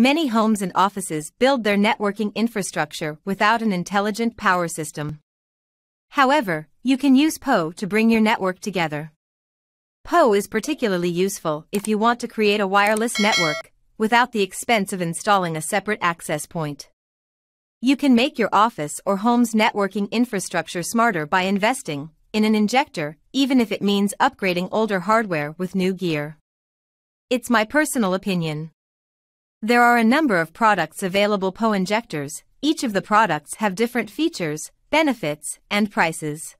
Many homes and offices build their networking infrastructure without an intelligent power system. However, you can use POE to bring your network together. POE is particularly useful if you want to create a wireless network without the expense of installing a separate access point. You can make your office or home's networking infrastructure smarter by investing in an injector, even if it means upgrading older hardware with new gear. It's my personal opinion. There are a number of products available POE injectors. Each of the products have different features, benefits, and prices.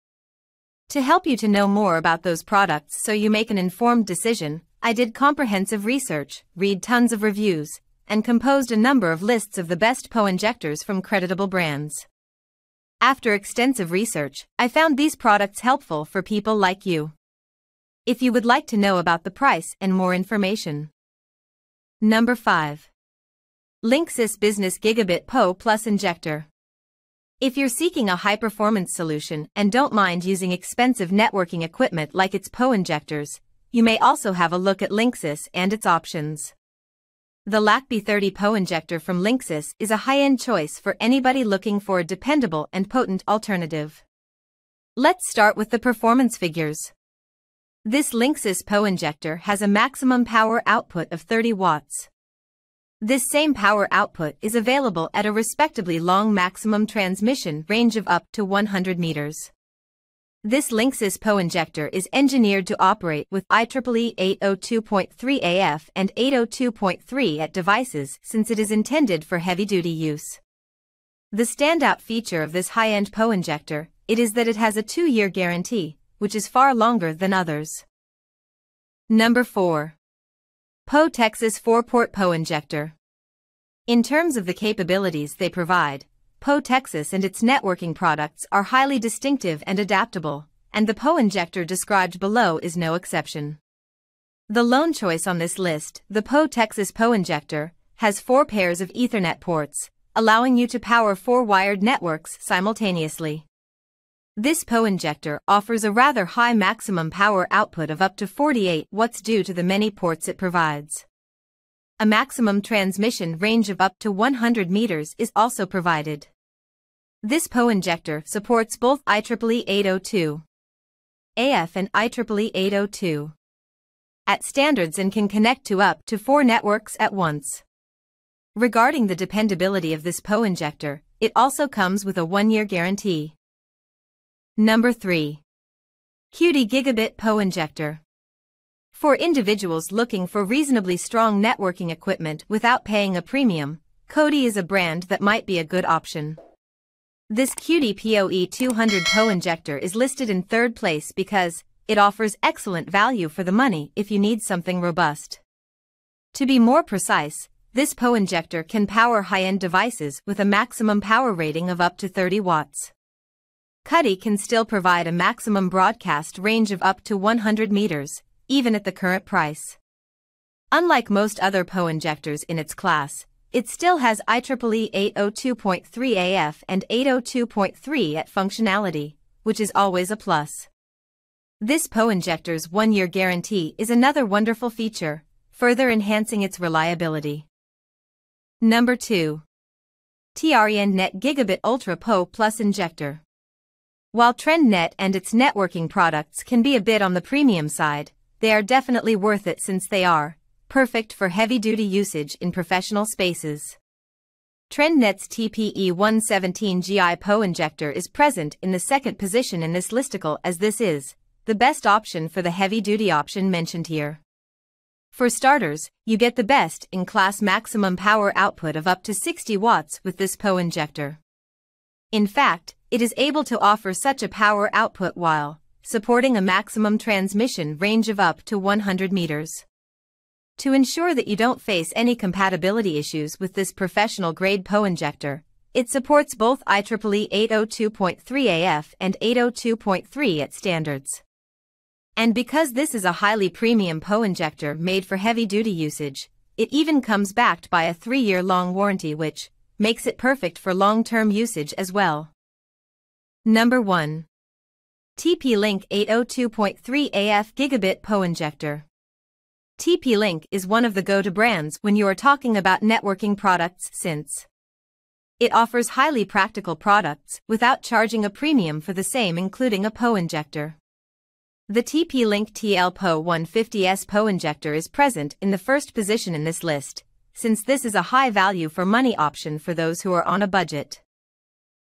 To help you to know more about those products so you make an informed decision, I did comprehensive research, read tons of reviews, and composed a number of lists of the best POE injectors from creditable brands. After extensive research, I found these products helpful for people like you. If you would like to know about the price and more information. Number 5. Linksys Business Gigabit POE Plus Injector. If you're seeking a high-performance solution and don't mind using expensive networking equipment like its POE injectors, you may also have a look at Linksys and its options. The LACB30 POE injector from Linksys is a high-end choice for anybody looking for a dependable and potent alternative. Let's start with the performance figures. This Linksys POE injector has a maximum power output of 30 watts. This same power output is available at a respectably long maximum transmission range of up to 100 meters. This Linksys POE injector is engineered to operate with IEEE 802.3AF and 802.3AT devices since it is intended for heavy-duty use. The standout feature of this high-end POE injector, is that it has a 2-year guarantee, which is far longer than others. Number 4. Poe Texas 4-port POE injector. In terms of the capabilities they provide, Poe Texas and its networking products are highly distinctive and adaptable, and the POE injector described below is no exception. The lone choice on this list, the Poe Texas POE injector, has 4 pairs of Ethernet ports, allowing you to power 4 wired networks simultaneously. This POE injector offers a rather high maximum power output of up to 48 watts due to the many ports it provides. A maximum transmission range of up to 100 meters is also provided. This POE injector supports both IEEE 802.3AF and IEEE 802.3AT standards and can connect to up to 4 networks at once. Regarding the dependability of this POE injector, it also comes with a 1-year guarantee. Number 3. Cudy Gigabit POE Injector. For individuals looking for reasonably strong networking equipment without paying a premium, Cudy is a brand that might be a good option. This Cudy POE200 POE Injector is listed in 3rd place because it offers excellent value for the money if you need something robust. To be more precise, this POE Injector can power high-end devices with a maximum power rating of up to 30 watts. Cudy can still provide a maximum broadcast range of up to 100 meters, even at the current price. Unlike most other POE injectors in its class, it still has IEEE 802.3AF and 802.3AT functionality, which is always a plus. This POE injector's 1-year guarantee is another wonderful feature, further enhancing its reliability. Number 2. TRENDnet Gigabit Ultra POE Plus Injector. While TRENDnet and its networking products can be a bit on the premium side, they are definitely worth it since they are perfect for heavy-duty usage in professional spaces. TRENDnet's TPE117GI POE injector is present in the 2nd position in this listicle, as this is the best option for the heavy-duty option mentioned here. For starters, you get the best-in-class maximum power output of up to 60 watts with this POE injector. In fact, it is able to offer such a power output while supporting a maximum transmission range of up to 100 meters. To ensure that you don't face any compatibility issues with this professional-grade POE injector, it supports both IEEE 802.3AF and 802.3AT standards. And because this is a highly premium POE injector made for heavy-duty usage, it even comes backed by a 3-year-long warranty, which makes it perfect for long-term usage as well. Number 1. TP-Link 802.3AF Gigabit POE Injector. TP-Link is one of the go-to brands when you are talking about networking products since it offers highly practical products without charging a premium for the same, including a PoE injector. The TP-Link TL-PoE150S PoE injector is present in the first position in this list, since this is a high value for money option for those who are on a budget.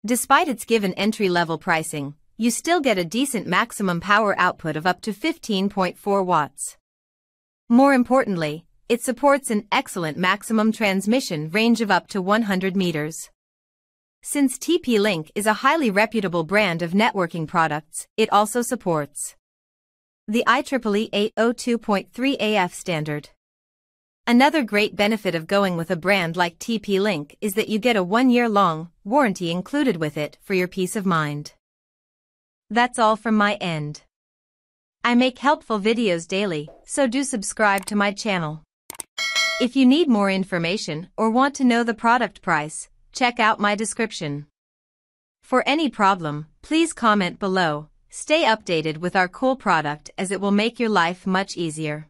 Despite its given entry-level pricing, you still get a decent maximum power output of up to 15.4 watts. More importantly, it supports an excellent maximum transmission range of up to 100 meters. Since TP-Link is a highly reputable brand of networking products, it also supports the IEEE 802.3AF standard. Another great benefit of going with a brand like TP-Link is that you get a 1-year-long warranty included with it for your peace of mind. That's all from my end. I make helpful videos daily, so do subscribe to my channel. If you need more information or want to know the product price, check out my description. For any problem, please comment below. Stay updated with our cool product as it will make your life much easier.